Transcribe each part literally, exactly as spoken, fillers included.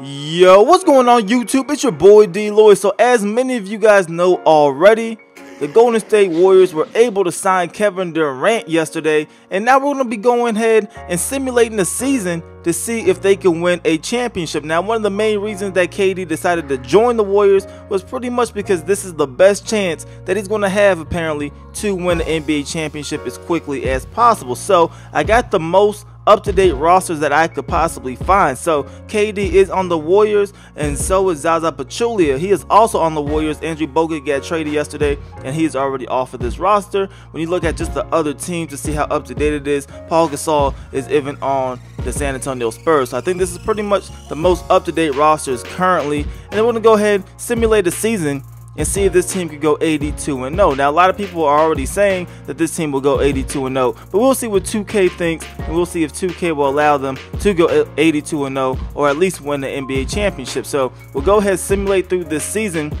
Yo, what's going on YouTube? It's your boy D Lloyd. So as many of you guys know already, the Golden State Warriors were able to sign Kevin Durant yesterday, and now we're going to be going ahead and simulating the season to see if they can win a championship. Now, one of the main reasons that K D decided to join the Warriors was pretty much because this is the best chance that he's going to have, apparently, to win the N B A championship as quickly as possible. So I got the most up-to-date rosters that I could possibly find. So K D is on the Warriors, and so is Zaza Pachulia. He is also on the Warriors. Andrew Bogut got traded yesterday, and he's already off of this roster. When you look at just the other teams to see how up-to-date it is, Paul Gasol is even on the San Antonio Spurs. So I think this is pretty much the most up-to-date rosters currently, and I want to go ahead and simulate the season and see if this team could go eighty-two and oh. Now, a lot of people are already saying that this team will go eighty-two and oh, but we'll see what two K thinks, and we'll see if two K will allow them to go eighty-two and oh or at least win the N B A championship. So we'll go ahead and simulate through this season,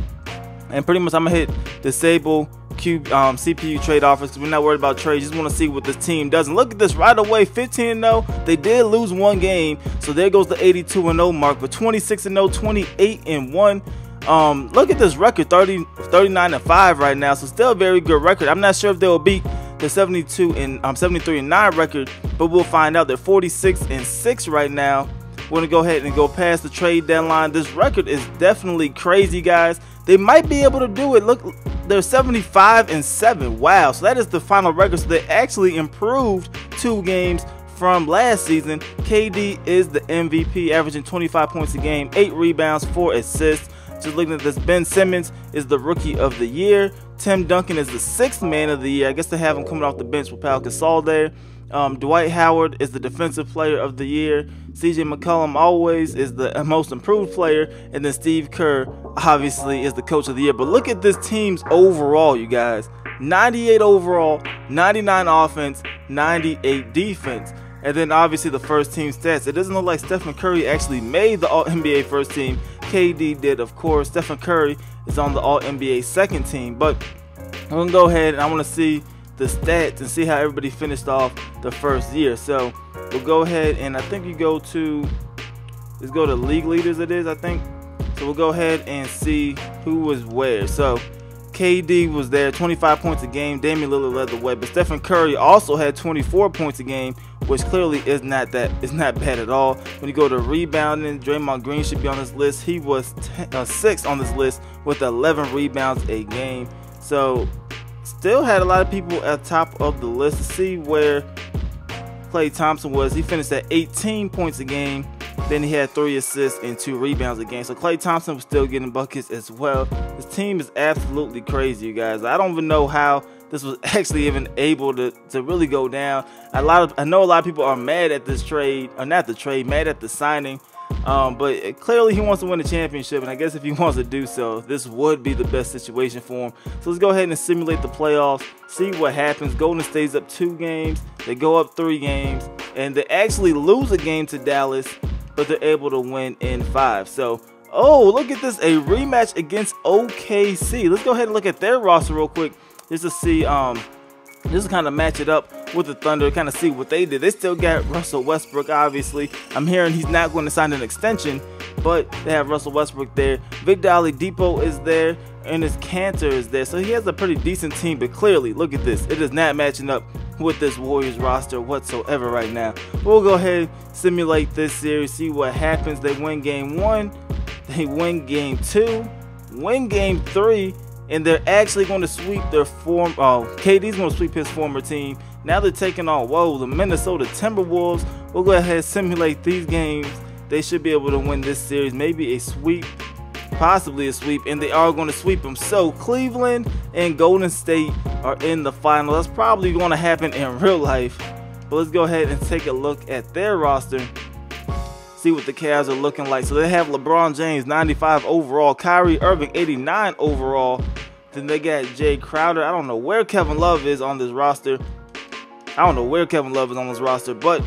and pretty much I'm gonna hit disable Cube, um, C P U trade offers because we're not worried about trades. Just want to see what this team does. And look at this right away, fifteen and oh. They did lose one game, so there goes the eighty-two and oh mark. But twenty-six and oh, twenty-eight and one. Um, look at this record, thirty, thirty-nine and five right now. So still a very good record. I'm not sure if they will beat the seventy-two and um, seventy-three and nine record, but we'll find out. They're forty-six and six right now. We're gonna go ahead and go past the trade deadline. This record is definitely crazy, guys. They might be able to do it. Look, they're seventy-five and seven. Wow, so that is the final record. So they actually improved two games from last season. K D is the M V P, averaging twenty-five points a game, eight rebounds, four assists. Just looking at this, Ben Simmons is the Rookie of the Year. Tim Duncan is the Sixth Man of the Year. I guess they have him coming off the bench with Paul Gasol there. Um, Dwight Howard is the Defensive Player of the Year. C J. McCollum always is the Most Improved Player. And then Steve Kerr, obviously, is the Coach of the Year. But look at this team's overall, you guys. ninety-eight overall, ninety-nine offense, ninety-eight defense. And then, obviously, the first team stats. It doesn't look like Stephen Curry actually made the All N B A first team. K D did, of course. Stephen Curry is on the All N B A second team. But I'm going to go ahead and I want to see the stats and see how everybody finished off the first year. So we'll go ahead and I think you go to, let's go to league leaders it is, I think. So we'll go ahead and see who was where. So K D was there, twenty-five points a game. Damian Lillard led the way, but Stephen Curry also had twenty-four points a game, which clearly is not that is not bad at all. When you go to rebounding, Draymond Green should be on this list. He was uh, sixth on this list with eleven rebounds a game. So still had a lot of people at top of the list. To see where Klay Thompson was, he finished at eighteen points a game. Then he had three assists and two rebounds a game. So Klay Thompson was still getting buckets as well. This team is absolutely crazy, you guys. I don't even know how this was actually even able to, to really go down. A lot of I know a lot of people are mad at this trade, or not the trade, mad at the signing. Um, but it, clearly he wants to win the championship, and I guess if he wants to do so, this would be the best situation for him. So let's go ahead and simulate the playoffs, see what happens. Golden State's up two games, they go up three games, and they actually lose a game to Dallas, but they're able to win in five. So, oh, look at this, a rematch against O K C. Let's go ahead and look at their roster real quick just to see, um, just to kind of match it up with the Thunder, kind of see what they did. They still got Russell Westbrook, obviously. I'm hearing he's not going to sign an extension, but they have Russell Westbrook there. Victor Oladipo is there. Enes Kanter is there. So he has a pretty decent team, but clearly, look at this, it is not matching up with this Warriors roster whatsoever right now. We'll go ahead, simulate this series, see what happens. They win game one, they win game two, win game three, and they're actually going to sweep their form. Oh, K D's going to sweep his former team. Now they're taking on, whoa, the Minnesota Timberwolves. We'll go ahead, simulate these games. They should be able to win this series, maybe a sweep, possibly a sweep, and they are going to sweep them. So Cleveland and Golden State are in the final. That's probably going to happen in real life, but let's go ahead and take a look at their roster, see what the Cavs are looking like. So they have LeBron James, ninety-five overall, Kyrie Irving, eighty-nine overall. Then they got Jay Crowder. I don't know where Kevin Love is on this roster. I don't know where Kevin Love is on this roster, but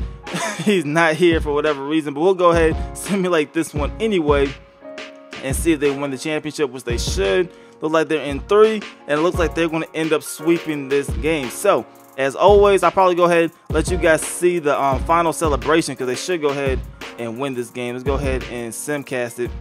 he's not here for whatever reason. But we'll go ahead and simulate this one anyway and see if they win the championship, which they should. Look like they're in three, and it looks like they're going to end up sweeping this game. So, as always, I'll probably go ahead and let you guys see the um, final celebration, because they should go ahead and win this game. Let's go ahead and simcast it.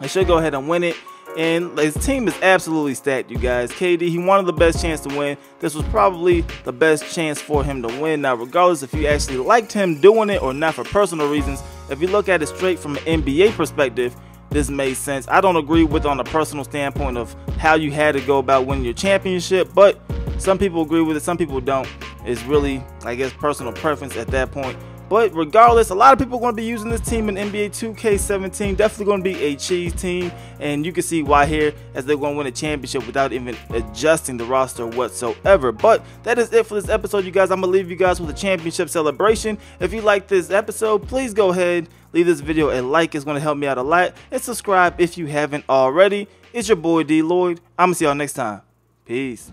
I should go ahead and win it. And his team is absolutely stacked, you guys. K D, he wanted the best chance to win. This was probably the best chance for him to win. Now, regardless if you actually liked him doing it or not for personal reasons, if you look at it straight from an N B A perspective, this made sense. I don't agree with on a personal standpoint of how you had to go about winning your championship, but some people agree with it, some people don't. It's really, I guess, personal preference at that point. But regardless, a lot of people are going to be using this team in N B A two K seventeen. Definitely going to be a cheese team. And you can see why here, as they're going to win a championship without even adjusting the roster whatsoever. But that is it for this episode, you guys. I'm going to leave you guys with a championship celebration. If you like this episode, please go ahead, leave this video a like. It's going to help me out a lot. And subscribe if you haven't already. It's your boy, D. Lloyd. I'm going to see y'all next time. Peace.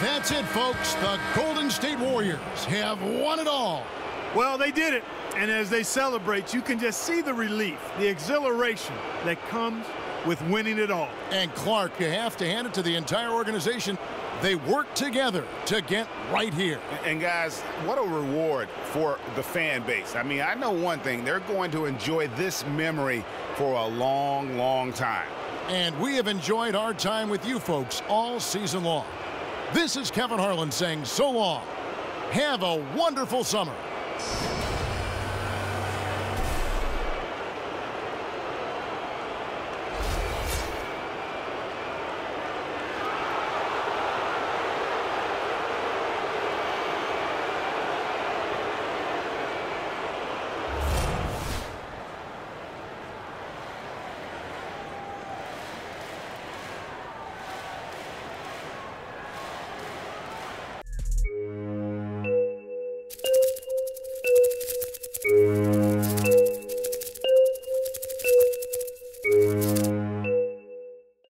That's it, folks. The Golden State Warriors have won it all. Well, they did it. And as they celebrate, you can just see the relief, the exhilaration that comes with winning it all. And Clark, you have to hand it to the entire organization. They worked together to get right here. And guys, what a reward for the fan base. I mean, I know one thing. They're going to enjoy this memory for a long, long time. And we have enjoyed our time with you folks all season long. This is Kevin Harlan saying so long. Have a wonderful summer.